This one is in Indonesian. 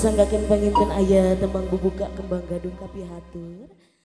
Sanggakan panginten ayah tembang bubuka kembang gadung kapi hatur.